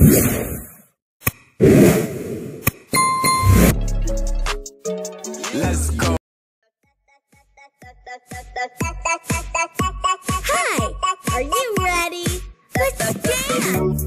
Let's go. Hi, are you ready? Let's dance.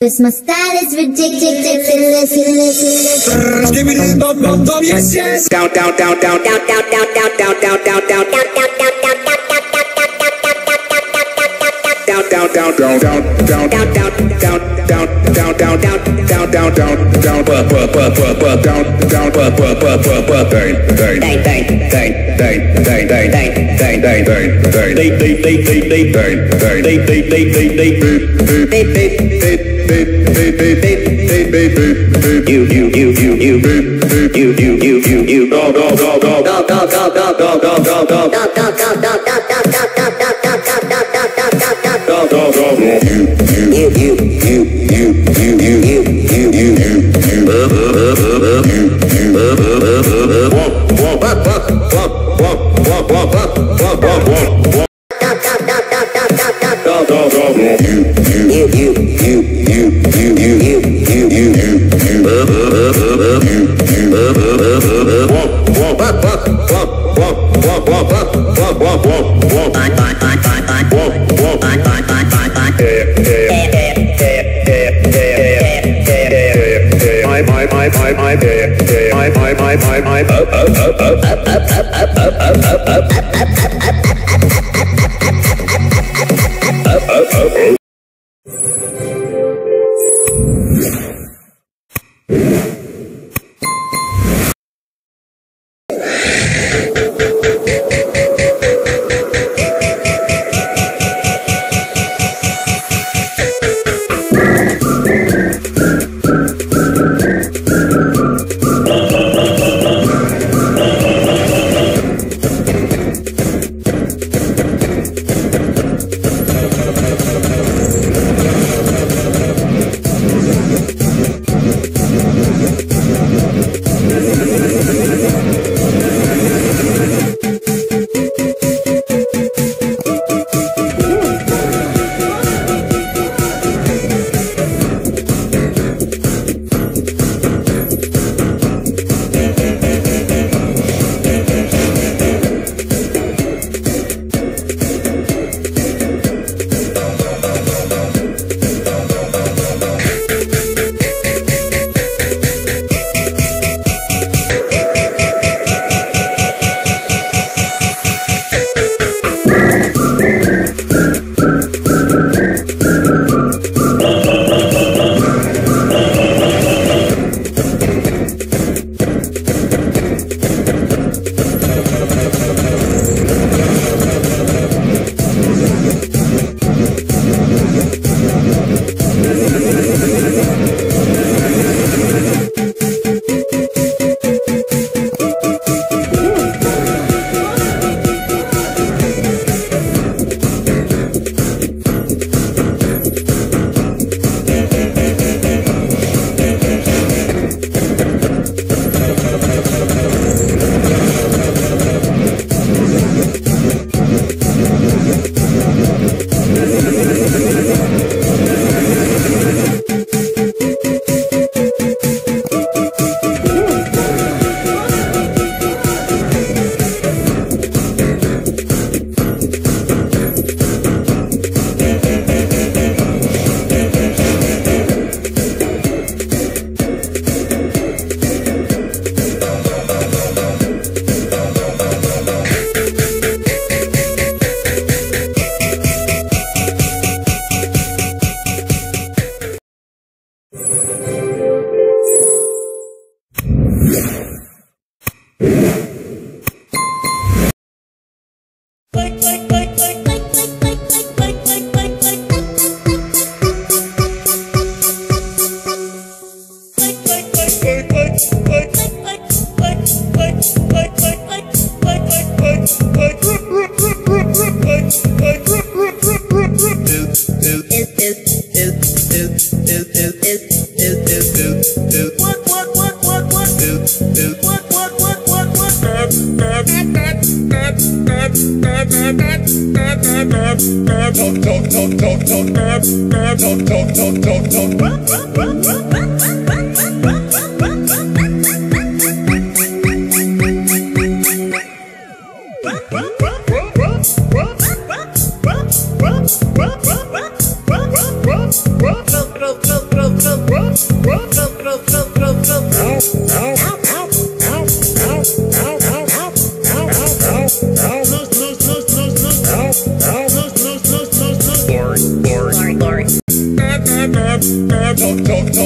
Christmas style is ridiculous. Give me the bop, yes, yes. Down. You